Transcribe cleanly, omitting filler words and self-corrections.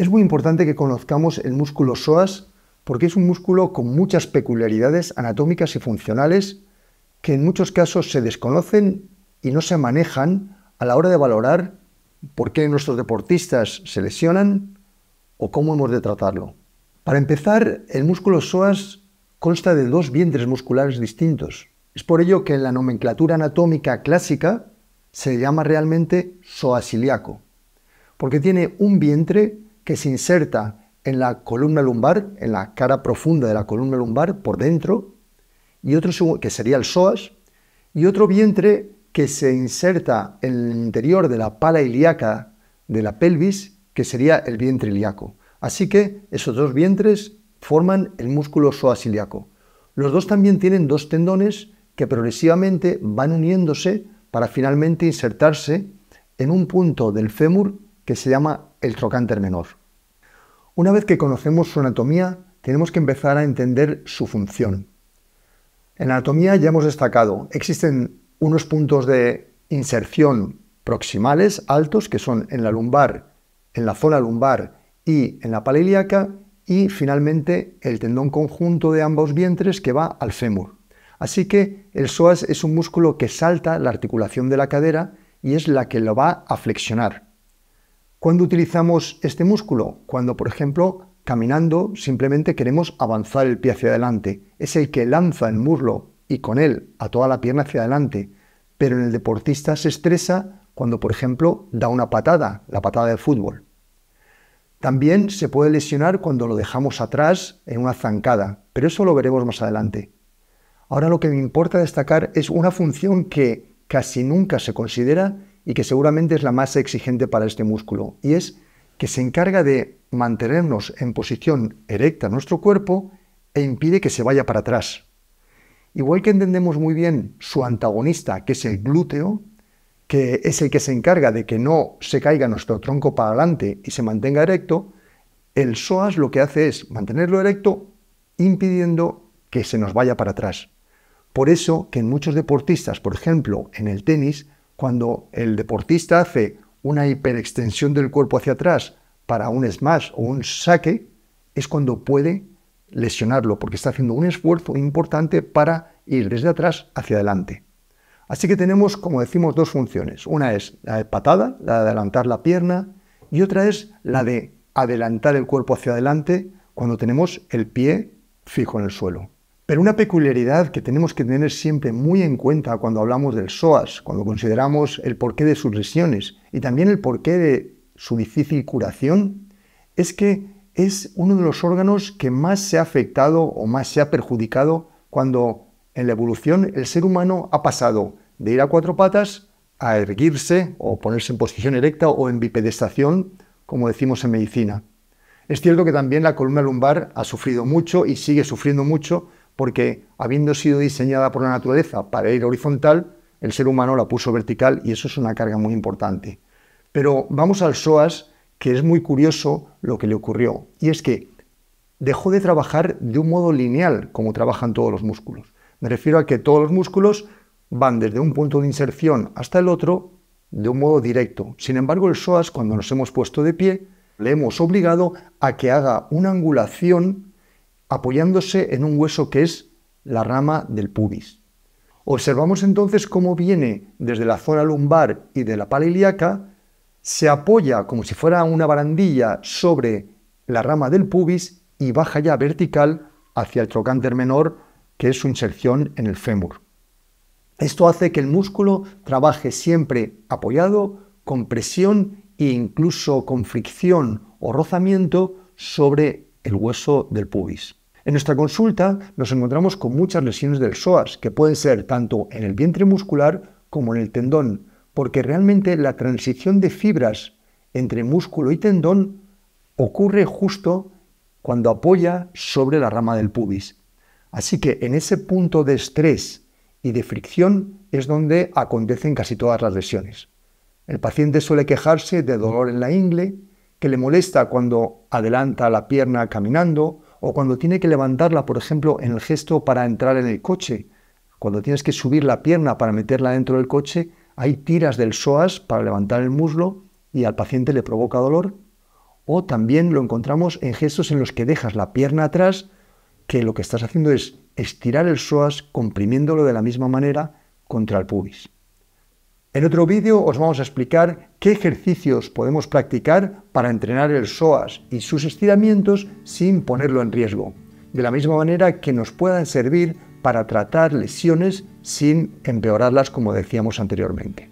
Es muy importante que conozcamos el músculo psoas porque es un músculo con muchas peculiaridades anatómicas y funcionales que en muchos casos se desconocen y no se manejan a la hora de valorar por qué nuestros deportistas se lesionan o cómo hemos de tratarlo. Para empezar, el músculo psoas consta de dos vientres musculares distintos. Es por ello que en la nomenclatura anatómica clásica se llama realmente psoas ilíaco, porque tiene un vientre que se inserta en la columna lumbar, en la cara profunda de la columna lumbar, por dentro, y otro que sería el psoas, y otro vientre que se inserta en el interior de la pala ilíaca de la pelvis, que sería el vientre ilíaco. Así que esos dos vientres forman el músculo psoas ilíaco. Los dos también tienen dos tendones que progresivamente van uniéndose para finalmente insertarse en un punto del fémur que se llama el trocánter menor. Una vez que conocemos su anatomía, tenemos que empezar a entender su función. En anatomía ya hemos destacado, existen unos puntos de inserción proximales, altos, que son en la lumbar, en la zona lumbar y en la pala ilíaca, y finalmente el tendón conjunto de ambos vientres que va al fémur. Así que el psoas es un músculo que salta la articulación de la cadera y es la que lo va a flexionar. ¿Cuándo utilizamos este músculo? Cuando, por ejemplo, caminando simplemente queremos avanzar el pie hacia adelante. Es el que lanza el muslo y con él a toda la pierna hacia adelante. Pero en el deportista se estresa cuando, por ejemplo, da una patada, la patada de fútbol. También se puede lesionar cuando lo dejamos atrás en una zancada, pero eso lo veremos más adelante. Ahora lo que me importa destacar es una función que casi nunca se considera y que seguramente es la más exigente para este músculo, y es que se encarga de mantenernos en posición erecta nuestro cuerpo e impide que se vaya para atrás. Igual que entendemos muy bien su antagonista, que es el glúteo, que es el que se encarga de que no se caiga nuestro tronco para adelante y se mantenga erecto, el psoas lo que hace es mantenerlo erecto impidiendo que se nos vaya para atrás. Por eso que en muchos deportistas, por ejemplo en el tenis, cuando el deportista hace una hiperextensión del cuerpo hacia atrás para un smash o un saque, es cuando puede lesionarlo, porque está haciendo un esfuerzo importante para ir desde atrás hacia adelante. Así que tenemos, como decimos, dos funciones. Una es la de patada, la de adelantar la pierna, y otra es la de adelantar el cuerpo hacia adelante cuando tenemos el pie fijo en el suelo. Pero una peculiaridad que tenemos que tener siempre muy en cuenta cuando hablamos del psoas, cuando consideramos el porqué de sus lesiones y también el porqué de su difícil curación, es que es uno de los órganos que más se ha afectado o más se ha perjudicado cuando en la evolución el ser humano ha pasado de ir a cuatro patas a erguirse o ponerse en posición erecta o en bipedestación, como decimos en medicina. Es cierto que también la columna lumbar ha sufrido mucho y sigue sufriendo mucho, porque habiendo sido diseñada por la naturaleza para ir horizontal, el ser humano la puso vertical y eso es una carga muy importante. Pero vamos al psoas, que es muy curioso lo que le ocurrió, y es que dejó de trabajar de un modo lineal como trabajan todos los músculos. Me refiero a que todos los músculos van desde un punto de inserción hasta el otro de un modo directo. Sin embargo, el psoas, cuando nos hemos puesto de pie, le hemos obligado a que haga una angulación apoyándose en un hueso que es la rama del pubis. Observamos entonces cómo viene desde la zona lumbar y de la pala ilíaca, se apoya como si fuera una barandilla sobre la rama del pubis y baja ya vertical hacia el trocánter menor, que es su inserción en el fémur. Esto hace que el músculo trabaje siempre apoyado, con presión e incluso con fricción o rozamiento sobre el hueso del pubis. En nuestra consulta nos encontramos con muchas lesiones del psoas, que pueden ser tanto en el vientre muscular como en el tendón, porque realmente la transición de fibras entre músculo y tendón ocurre justo cuando apoya sobre la rama del pubis. Así que en ese punto de estrés y de fricción es donde acontecen casi todas las lesiones. El paciente suele quejarse de dolor en la ingle, que le molesta cuando adelanta la pierna caminando o cuando tiene que levantarla, por ejemplo, en el gesto para entrar en el coche. Cuando tienes que subir la pierna para meterla dentro del coche, hay tiras del psoas para levantar el muslo y al paciente le provoca dolor. o también lo encontramos en gestos en los que dejas la pierna atrás, que lo que estás haciendo es estirar el psoas comprimiéndolo de la misma manera contra el pubis. En otro vídeo os vamos a explicar qué ejercicios podemos practicar para entrenar el psoas y sus estiramientos sin ponerlo en riesgo, de la misma manera que nos puedan servir para tratar lesiones sin empeorarlas, como decíamos anteriormente.